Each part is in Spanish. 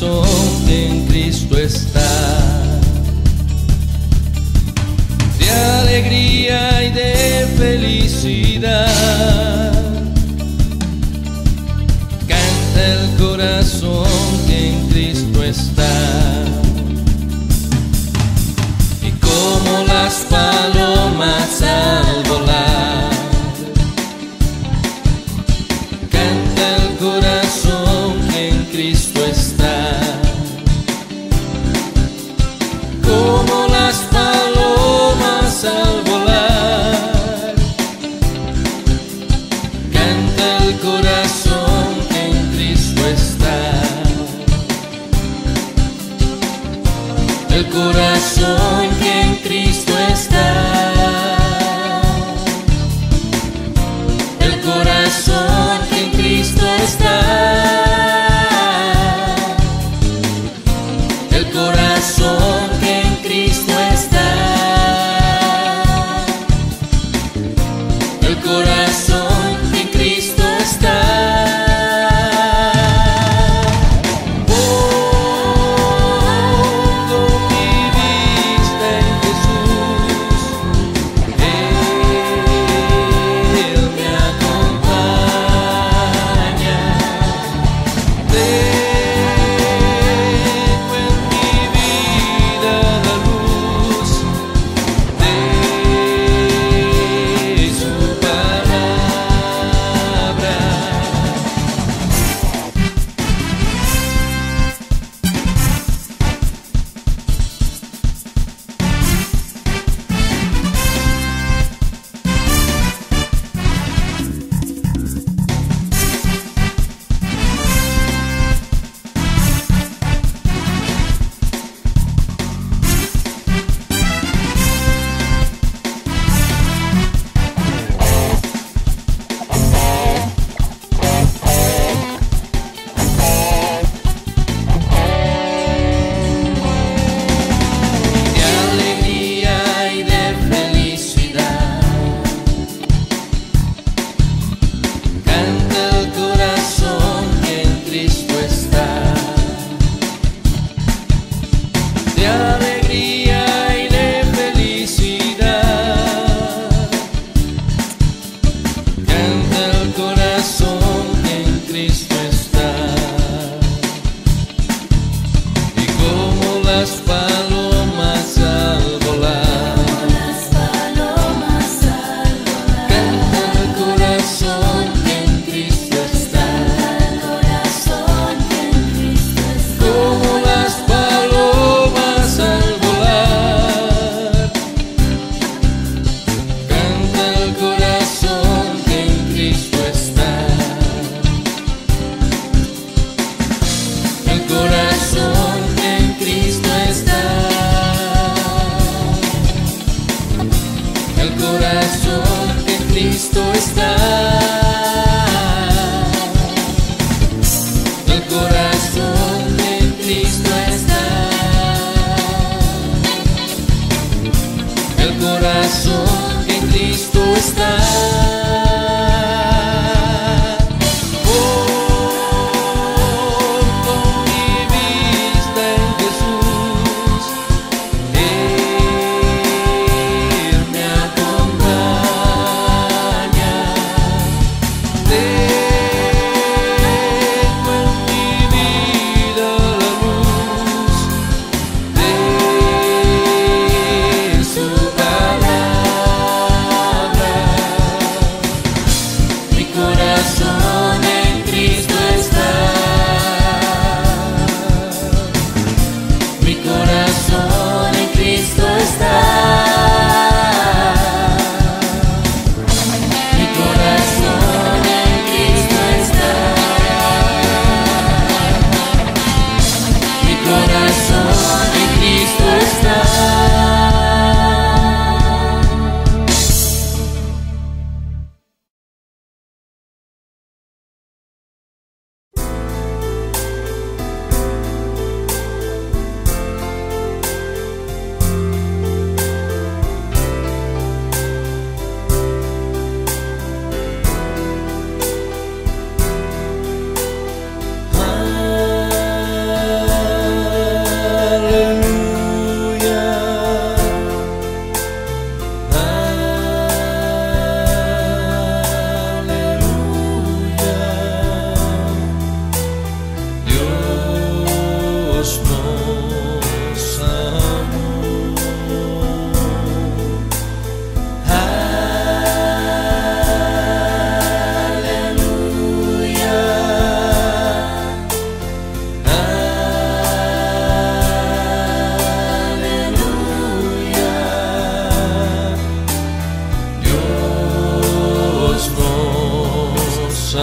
corazón que en Cristo está, de alegría y de felicidad. Canta el corazón que en Cristo está, y como las palomas al volar, canta el corazón que en Cristo está, como las palomas al volar, canta el corazón que en Cristo está, el corazón que en Cristo está.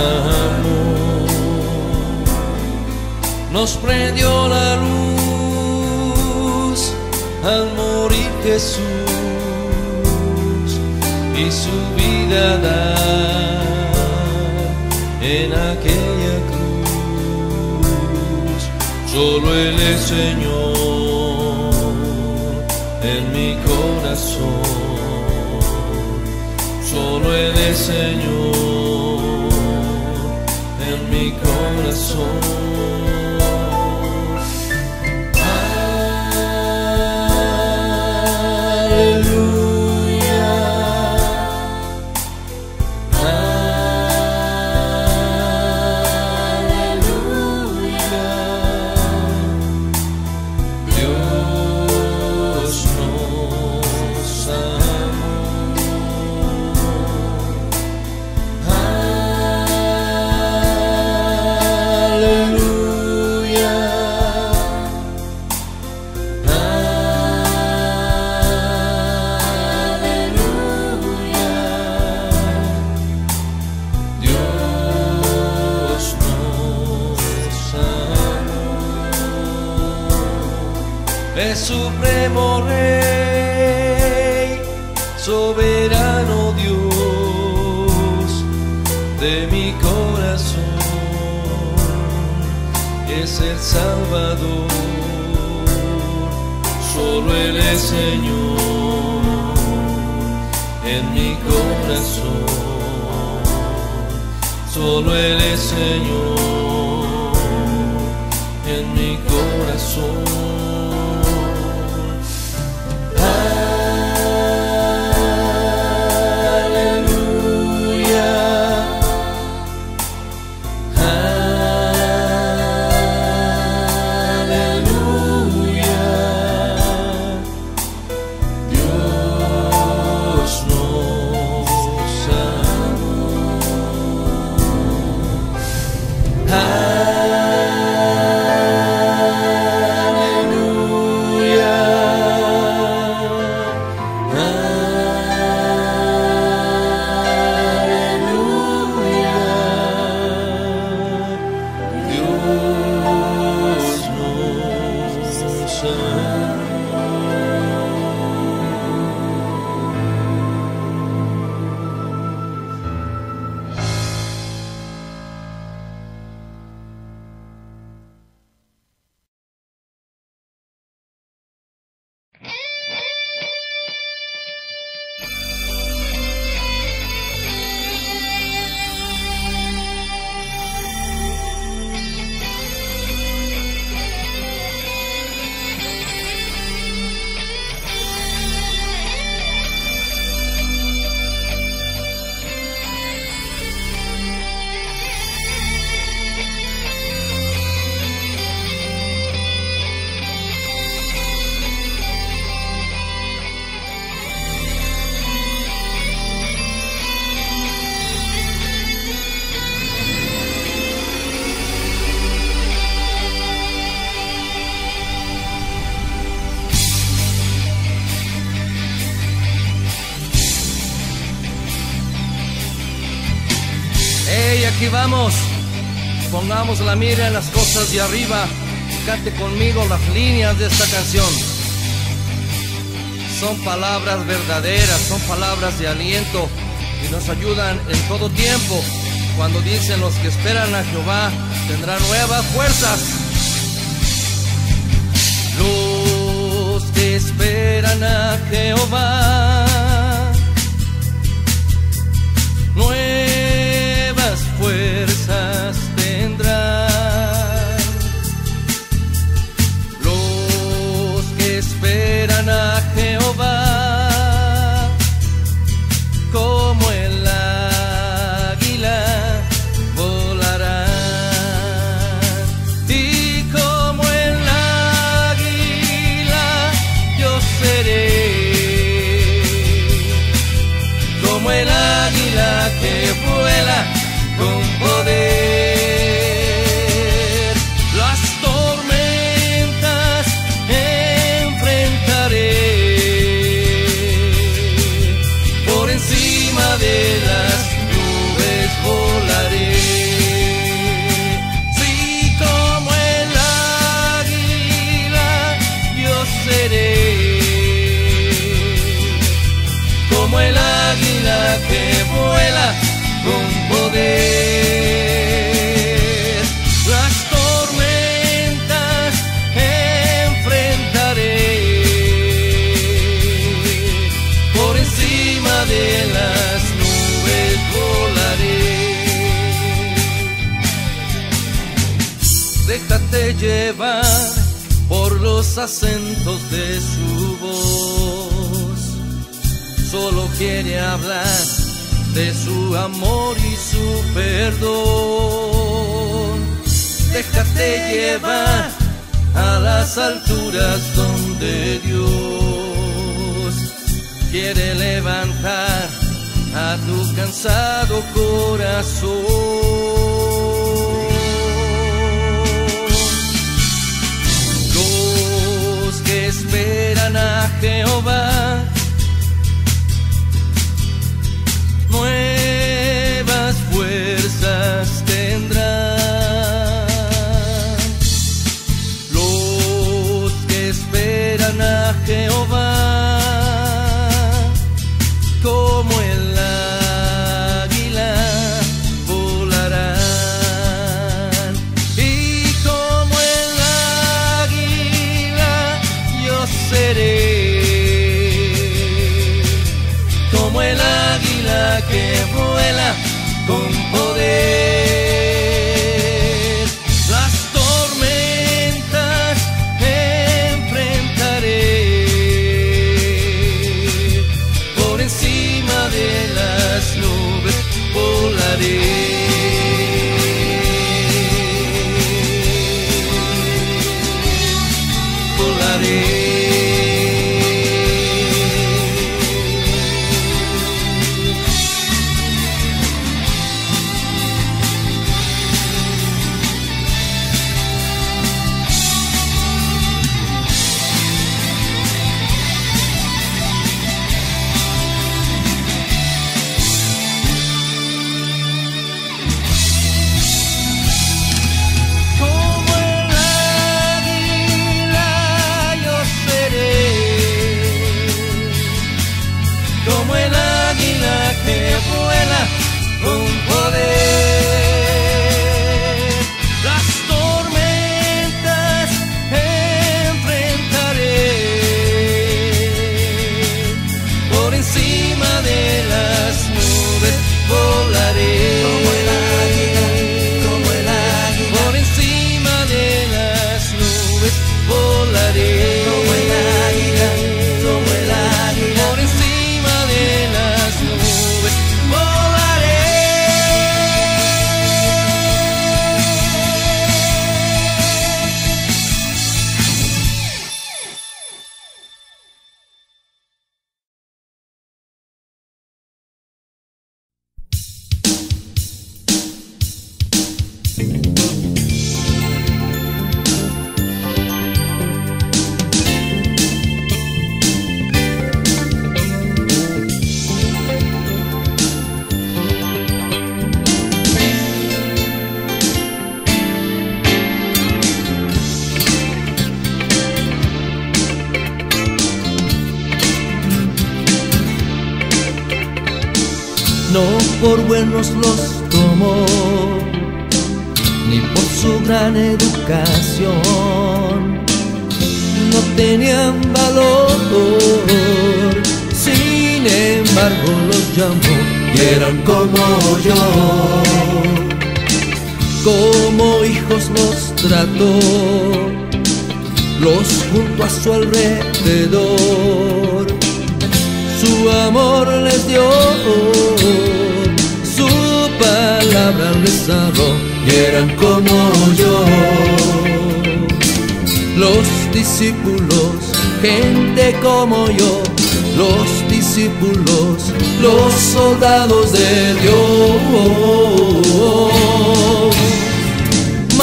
amor nos prendió la luz al morir Jesús y su vida dar en aquella cruz. Solo Él es Señor en mi corazón, solo Él es Señor en mi corazón. Aleluya, aleluya. Dios nos amó. Es supremo Rey, soberano Dios de mi corazón, es el Salvador. Solo Él es Señor en mi corazón, solo Él es Señor en mi corazón. Aquí vamos, pongamos la mira en las cosas de arriba. Cante conmigo las líneas de esta canción. Son palabras verdaderas, son palabras de aliento y nos ayudan en todo tiempo. Cuando dicen: los que esperan a Jehová tendrán nuevas fuerzas. Los que esperan a Jehová, fuerzas tendrán. Los que esperan a Jehová, como el águila volarán. Y como el águila yo seré, como el águila que vuela con poder. Las tormentas enfrentaré, por encima de las nubes volaré. llevar por los acentos de su voz. Solo quiere hablar de su amor y su perdón. Déjate llevar a las alturas donde Dios quiere levantar a tu cansado corazón. Esperan a Jehová, nuevas fuerzas tendrán. Los que esperan a Jehová, como el águila volarán, y como el águila seré, como el águila que vuela con poder. Las tormentas enfrentaré, por encima de las nubes volaré. Por buenos los tomó, ni por su gran educación. No tenían valor, sin embargo los llamó, y eran como yo. Como hijos los trató, los juntó a su alrededor. Su amor les dio, palabra les habló, y eran como yo. Los discípulos, gente como yo. Los discípulos, los soldados de Dios.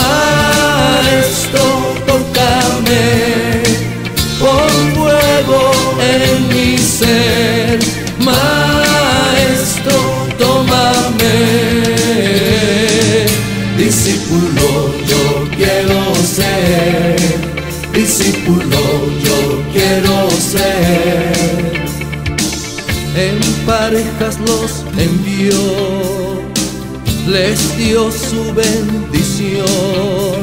Maestro, tócame con fuego en mi ser. Maestro, tómame. Discípulo, yo quiero ser. Discípulo, yo quiero ser. En parejas los envió, les dio su bendición.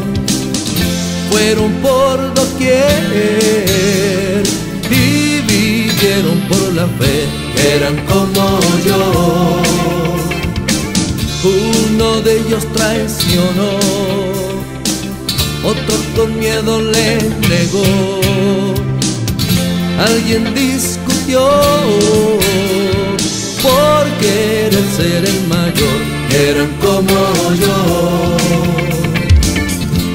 Fueron por doquier y vivieron por la fe. Eran como yo. Uno de ellos traicionó, otro con miedo le negó. Alguien discutió por querer ser el mayor, eran como yo.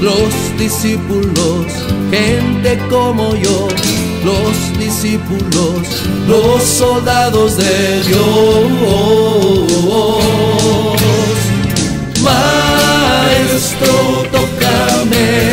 Los discípulos, gente como yo, los discípulos, los soldados de Dios. Maestro, tócame.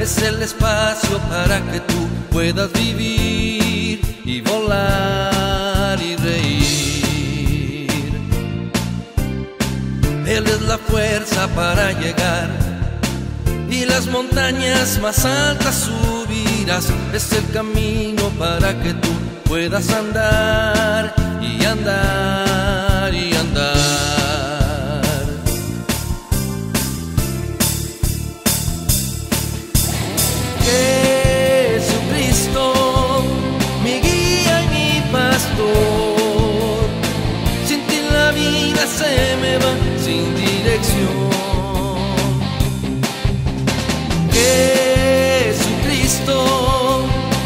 Es el espacio para que tú puedas vivir y volar y reír. Él es la fuerza para llegar y las montañas más altas subirás. Es el camino para que tú puedas andar y andar y andar. Se me va sin dirección. Jesucristo,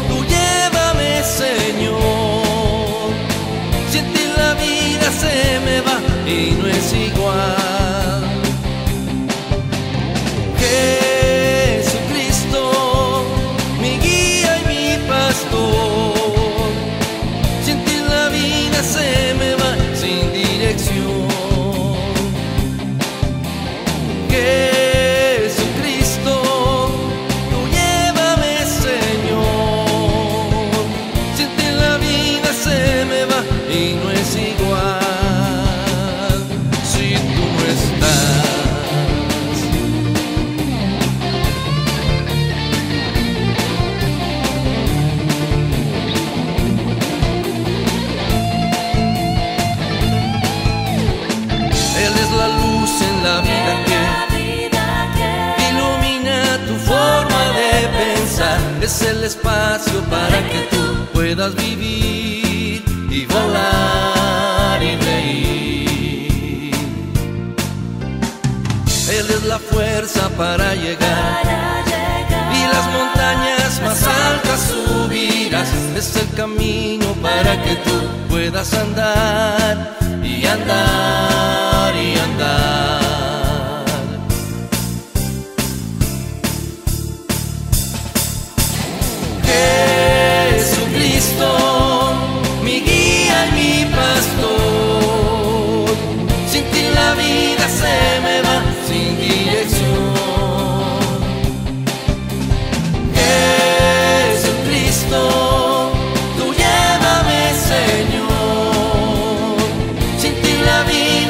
tú llévame, Señor. Sin ti la vida se me va y no es igual. Jesucristo, mi guía y mi pastor. Sin ti la vida se me va sin dirección. Es el espacio para que tú puedas vivir y volar y reír. Él es la fuerza para llegar y las montañas más altas subirás. Es el camino para que tú puedas andar y andar y andar. Jesucristo, mi guía y mi pastor, sin ti la vida se me va sin dirección. Jesucristo, tú llévame, Señor, sin ti la vida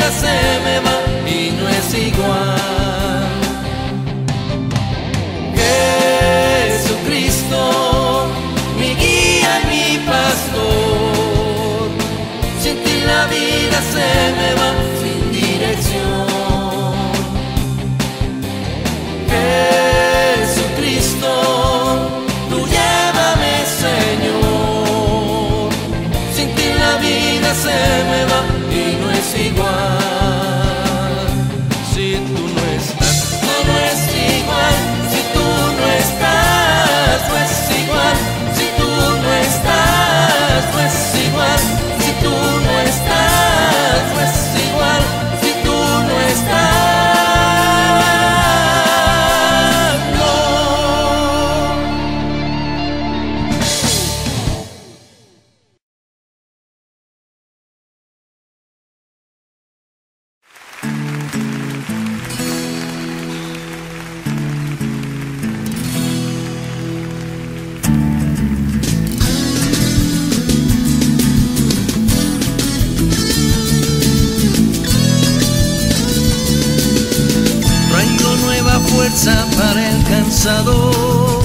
cansado,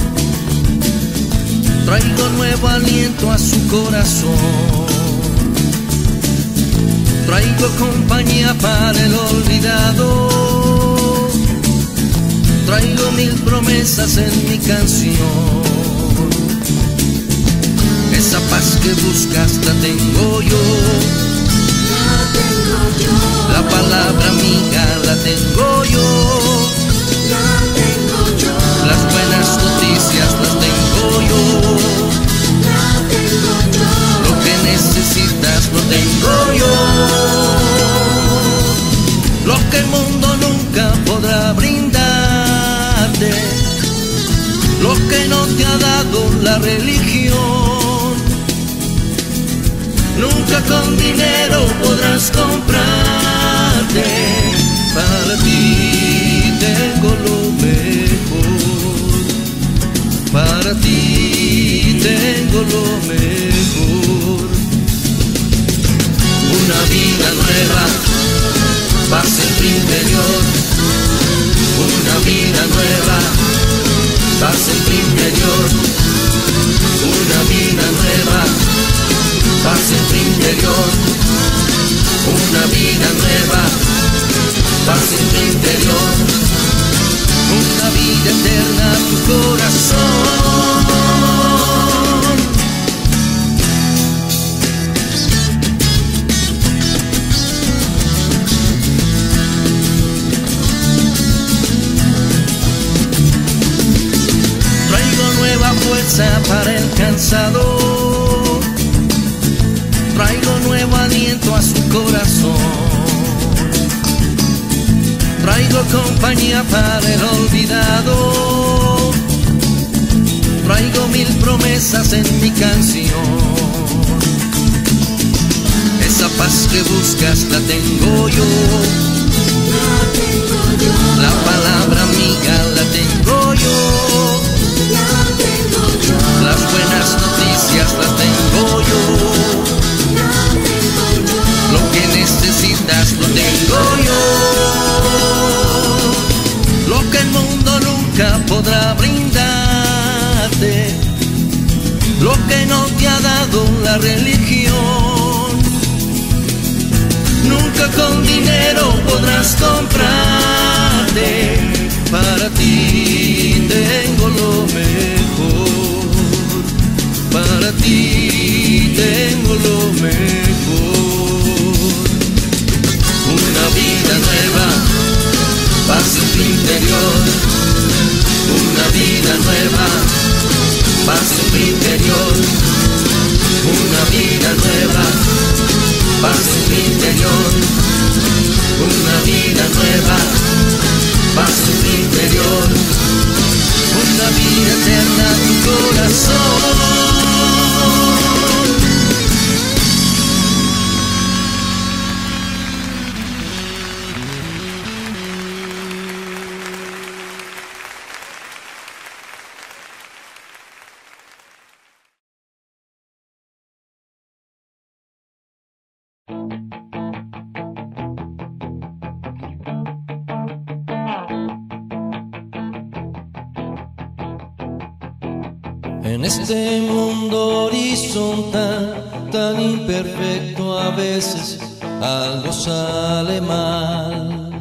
traigo nuevo aliento a su corazón, traigo compañía para el olvidado, traigo mil promesas en mi canción. Esa paz que buscas la tengo yo, la tengo yo. La palabra amiga la tengo yo, la tengo yo. Las buenas noticias las tengo yo, la tengo yo. Lo que necesitas lo tengo yo, lo que el mundo nunca podrá brindarte, lo que no te ha dado la religión. Nunca con dinero podrás comprarte, para ti tengo lo mejor, para ti tengo lo mejor. Una vida nueva, paz en tu interior, una vida nueva, paz en tu interior, una vida nueva. Paz en tu interior, una vida nueva, paz en tu interior, una vida eterna a tu corazón. Traigo nueva fuerza para el cansado, traigo nuevo aliento a su corazón, traigo compañía para el olvidado, traigo mil promesas en mi canción. Esa paz que buscas la tengo yo, la tengo yo. La palabra amiga la tengo yo, la tengo yo. Las buenas noticias la tengo yo, lo que necesitas lo tengo yo, lo que el mundo nunca podrá brindarte, lo que no te ha dado la religión. Nunca con dinero podrás comprarte, para ti tengo lo mejor, para ti tengo lo mejor. Una vida nueva, paz en tu interior, una vida nueva, paz en tu interior, una vida nueva, paz en tu interior, una vida nueva, paz en tu interior, una vida eterna en tu corazón. En este mundo horizontal, tan imperfecto a veces, algo sale mal.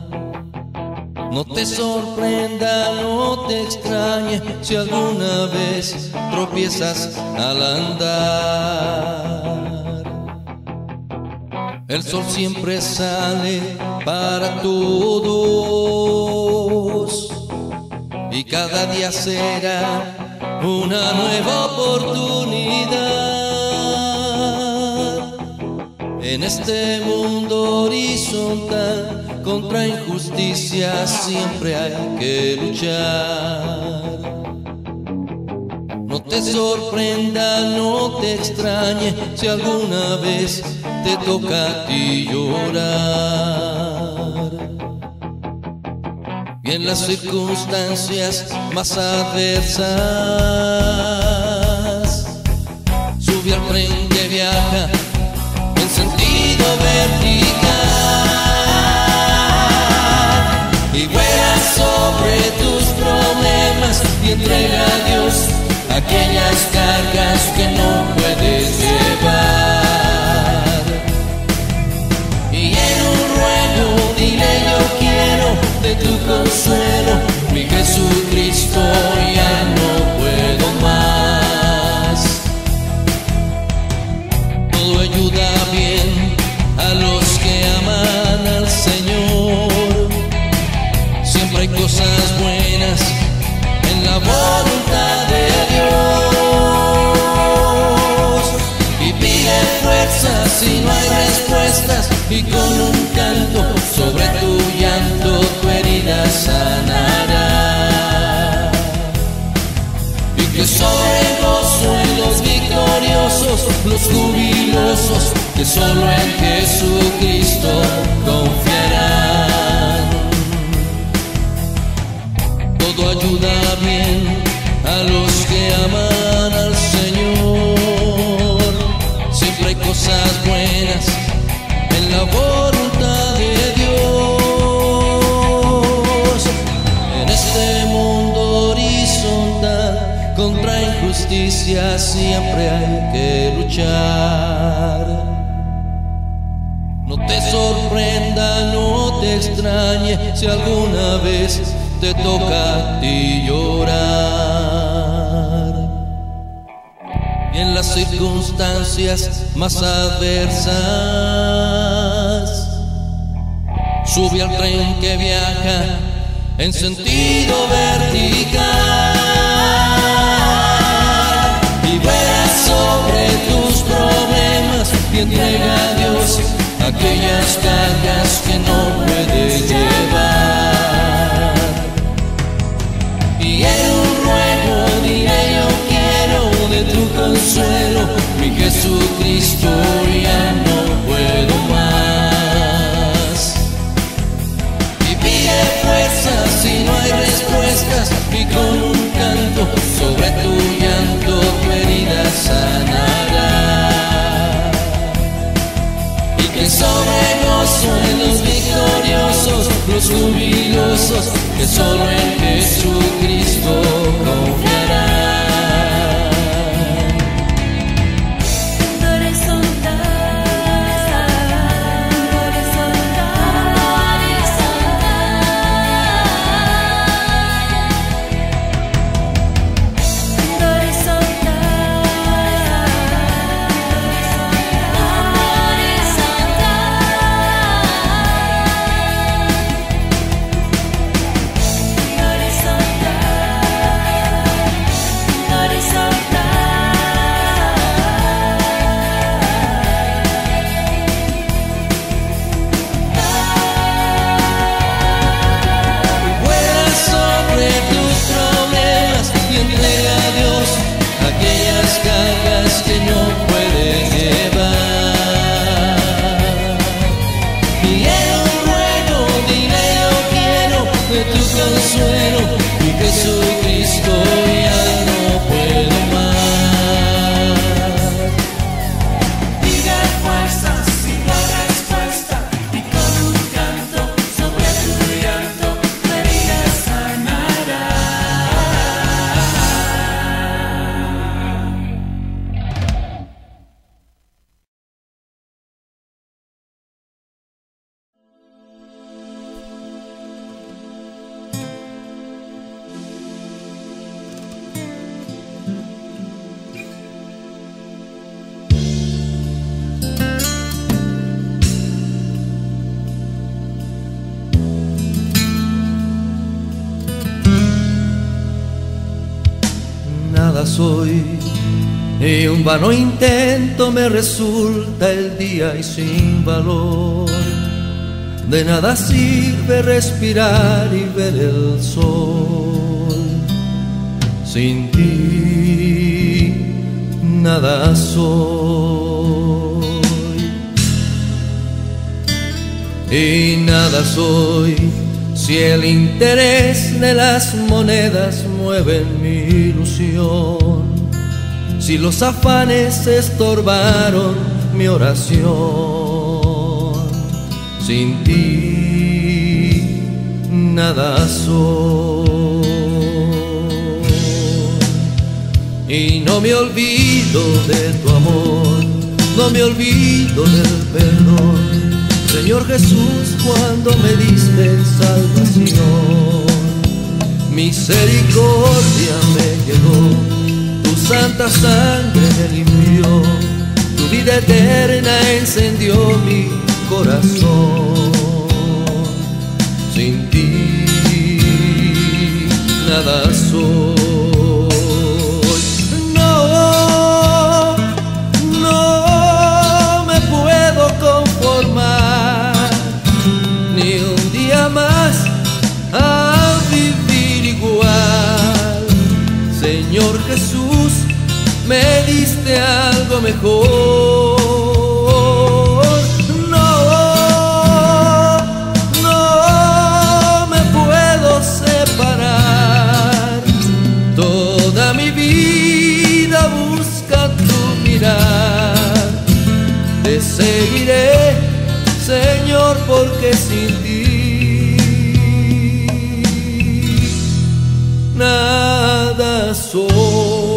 No te sorprenda, no te extrañe, si alguna vez tropiezas al andar. El sol siempre sale para todos, y cada día será una nueva oportunidad. En este mundo horizontal, contra injusticia siempre hay que luchar. No te sorprenda, no te extrañe, si alguna vez te toca a ti llorar. Y en las circunstancias más adversas, sube al tren que viaja en sentido vertical y vuela sobre tus problemas entrega a Dios aquellas cargas que no puedes llevar. Y en un ruego dile: yo quiero de tu consuelo, mi Jesucristo, ya no puedo más. Todo ayuda bien a los que aman al Señor. Siempre hay cosas buenas en la voluntad de Dios. Y pide fuerzas si no hay respuestas, y con un canto sobre tu llanto tu herida sanará. Y que sobre el gozo en los victoriosos, los jubilosos que solo en Jesucristo confiarán. Todo ayuda bien a los que aman al Señor. Siempre hay cosas buenas en la voluntad de Dios. En este mundo horizontal contra injusticia siempre hay que luchar. No te sorprenda, no te extrañe si alguna vez te toca a ti llorar. Y en las circunstancias más adversas, sube al tren que viaja en sentido vertical. Y vuela sobre tus problemas y entrega a Dios aquellas cargas que no puedes llevar. Y en un ruego diré: yo quiero de tu consuelo, mi Jesucristo, ya no puedo más. Y pide fuerzas si no hay respuestas, y con un canto sobre tu llanto tu herida sanará. Que sobre gozo en los victoriosos, los jubilosos, que solo en Jesucristo confiarán. Soy y un vano intento me resulta el día, y sin valor de nada sirve respirar y ver el sol. Sin ti nada soy, y nada soy si el interés de las monedas mueve mi ilusión, si los afanes estorbaron mi oración. Sin ti nada soy. Y no me olvido de tu amor, no me olvido del perdón, Señor Jesús, cuando me diste salvación. Misericordia me llegó, tu santa sangre me limpió, tu vida eterna encendió mi corazón. Sin ti nada soy. Me diste algo mejor. No, no me puedo separar. Toda mi vida busca tu mirar. Te seguiré, Señor, porque sin ti nada soy.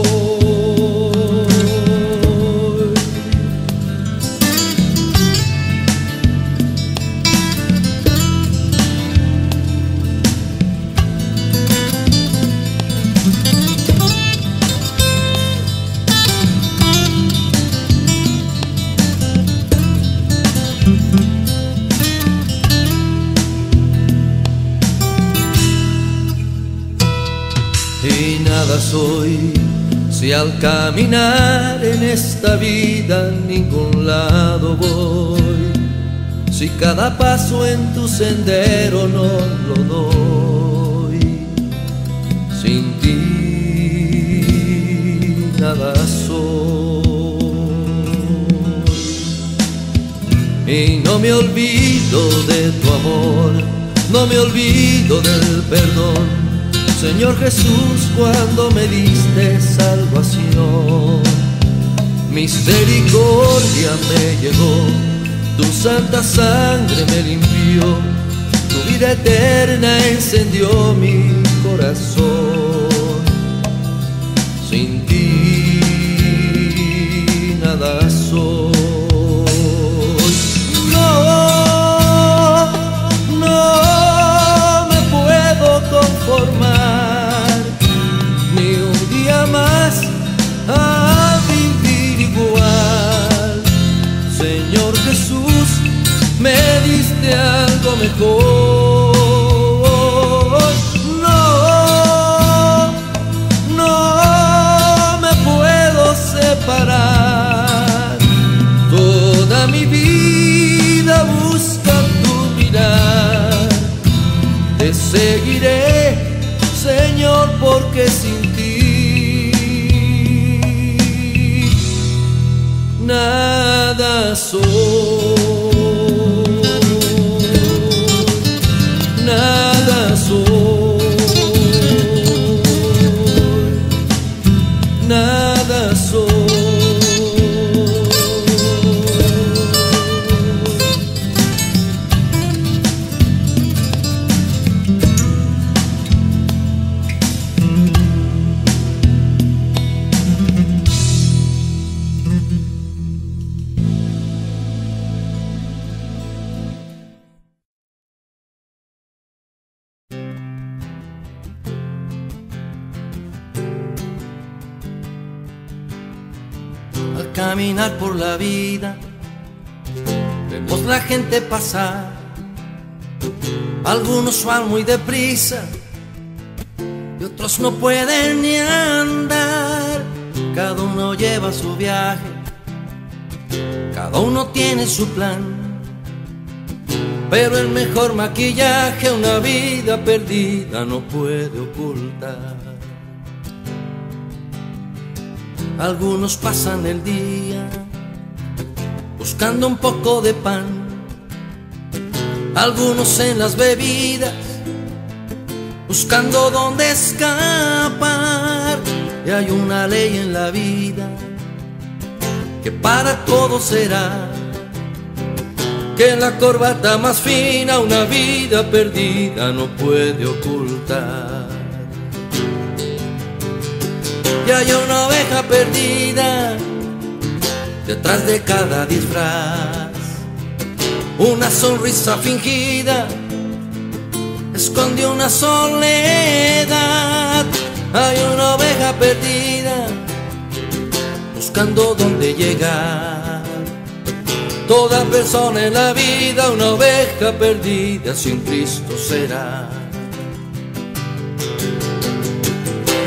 Y nada soy, si al caminar en esta vida a ningún lado voy, si cada paso en tu sendero no lo doy. Sin ti nada soy. Y no me olvido de tu amor, no me olvido del perdón, Señor Jesús, cuando me diste salvación. Misericordia me llegó, tu santa sangre me limpió, tu vida eterna encendió mi corazón. Sin ti nada soy. Algo mejor. No, no me puedo separar. Toda mi vida busca tu mirar. Te seguiré, Señor, porque sin ti nada soy. Caminar por la vida, vemos la gente pasar. Algunos van muy deprisa y otros no pueden ni andar. Cada uno lleva su viaje, cada uno tiene su plan. Pero el mejor maquillaje una vida perdida no puede ocultar. Algunos pasan el día buscando un poco de pan, algunos en las bebidas buscando dónde escapar. Y hay una ley en la vida que para todos será, que la corbata más fina una vida perdida no puede ocultar. y hay una oveja perdida detrás de cada disfraz. Una sonrisa fingida esconde una soledad. Hay una oveja perdida buscando dónde llegar. Toda persona en la vida una oveja perdida sin Cristo será.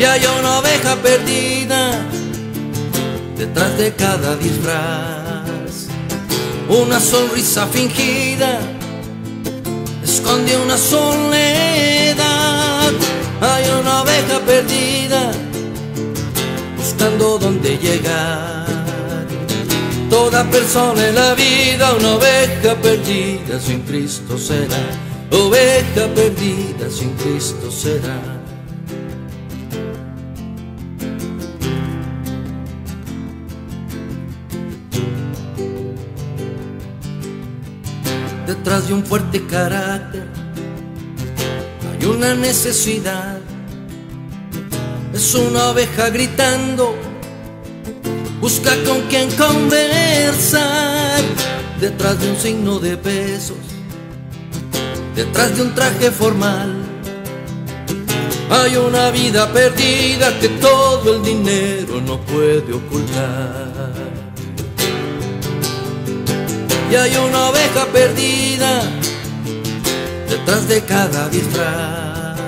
Y hay una oveja perdida detrás de cada disfraz. Una sonrisa fingida esconde una soledad. Hay una oveja perdida buscando dónde llegar. Toda persona en la vida una oveja perdida sin Cristo será. Oveja perdida sin Cristo será. Detrás de un fuerte carácter hay una necesidad. Es una oveja gritando, busca con quien conversar. Detrás de un signo de pesos, detrás de un traje formal, hay una vida perdida que todo el dinero no puede ocultar. Y hay una oveja perdida detrás de cada disfraz.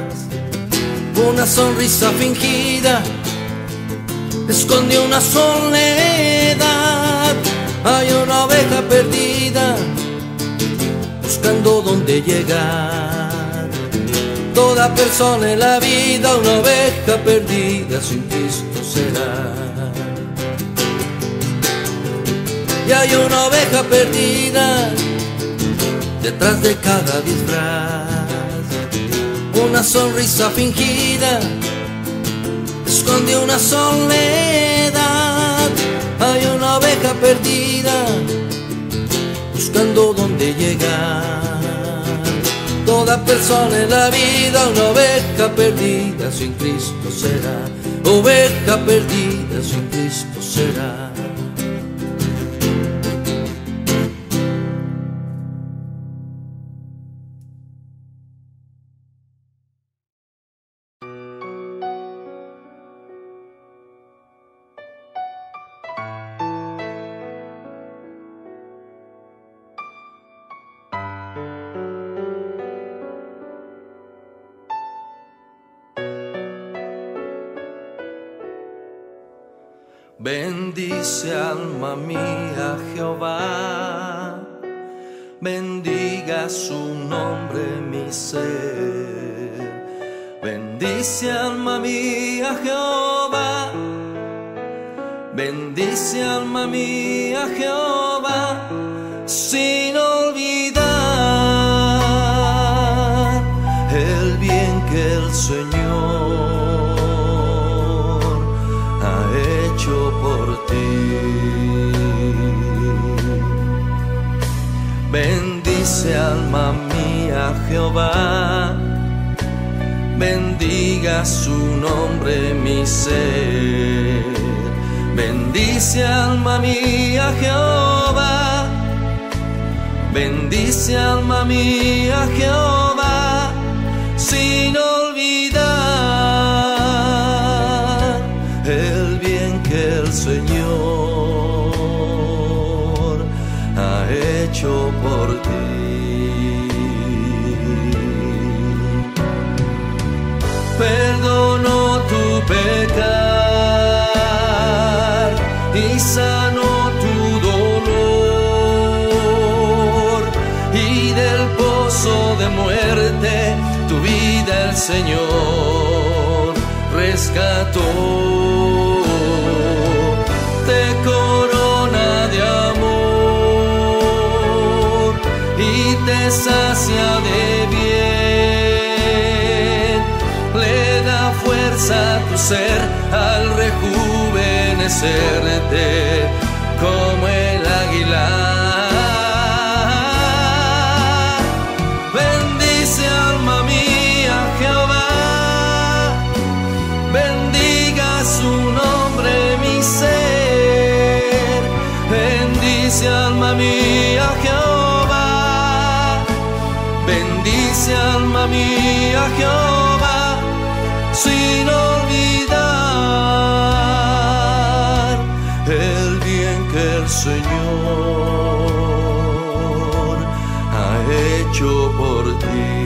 Una sonrisa fingida esconde una soledad. Hay una oveja perdida buscando dónde llegar. Toda persona en la vida una oveja perdida sin Cristo será. Y hay una oveja perdida detrás de cada disfraz. Una sonrisa fingida esconde una soledad. Hay una oveja perdida buscando dónde llegar. Toda persona en la vida una oveja perdida sin Cristo será. Oveja perdida sin Cristo será. Bendice alma mía Jehová, bendiga su nombre mi ser. Bendice alma mía Jehová, bendice alma mía Jehová, sin olvidar el bien que el Señor por ti. Bendice alma mía Jehová, bendiga su nombre mi ser. Bendice alma mía Jehová, bendice alma mía Jehová, sin olvidar el bien que el Señor ha hecho por ti. Perdonó tu pecar y sanó tu dolor, y del pozo de muerte tu vida el Señor rescató. Sacia de bien, le da fuerza a tu ser al rejuvenecerte como el águila. Bendice alma mía Jehová, bendiga su nombre. mía, Jehová. Bendice, alma mía, Jehová, sin olvidar el bien que el Señor ha hecho por ti.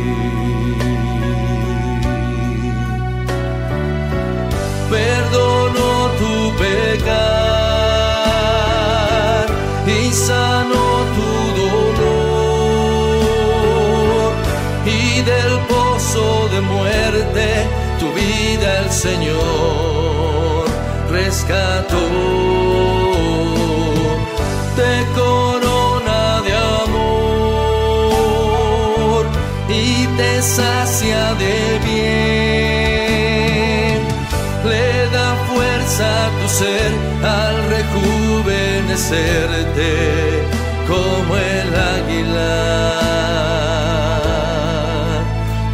Perdono tu pecado y sanó tu dolor, y del pozo de muerte tu vida el Señor rescató. Te corona de amor y te sacia de bien, le da fuerza a tu ser al rejuvenecerte como el águila,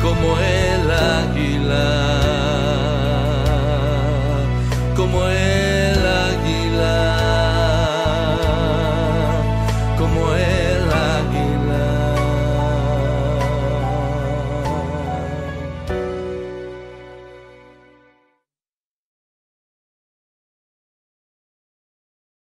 como el águila, como el águila, como el águila.